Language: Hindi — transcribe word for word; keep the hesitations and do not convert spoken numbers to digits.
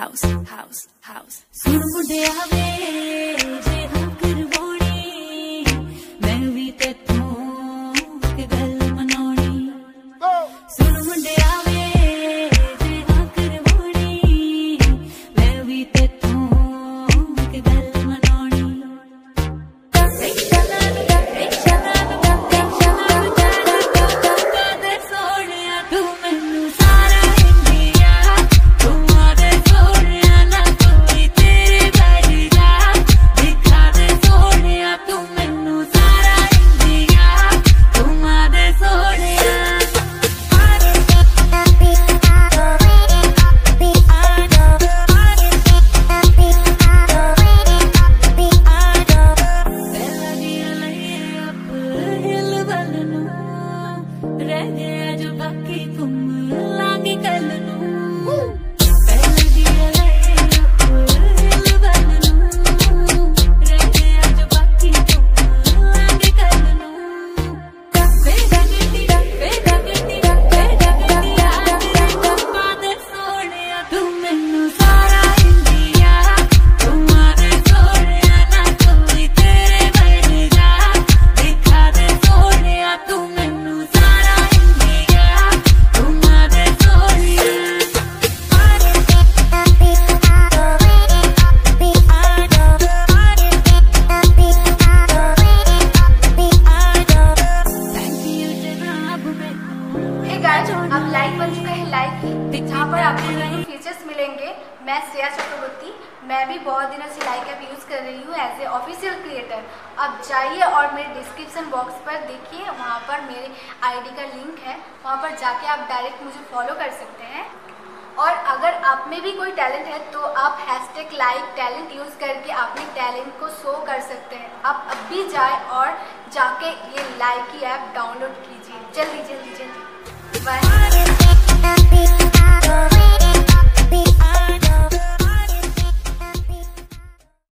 house, house, house. अब लाइक बन चुका है लाइकी, जहाँ पर आपको नए नए फीचर्स मिलेंगे। मैं श्रेया चक्रवर्ती, मैं भी बहुत दिनों से लाइक ऐप यूज़ कर रही हूँ एज ए ऑफिशियल क्रिएटर। अब जाइए और मेरे डिस्क्रिप्शन बॉक्स पर देखिए, वहाँ पर मेरे आईडी का लिंक है, वहाँ पर जाके आप डायरेक्ट मुझे फॉलो कर सकते हैं। और अगर आप में भी कोई टैलेंट है तो आप हैशटैग लाइक टैलेंट यूज़ करके अपने टैलेंट को शो कर सकते हैं। आप अब भी जाए और जाके ये लाइकी ऐप डाउनलोड कीजिए, जल्दी जल्दी।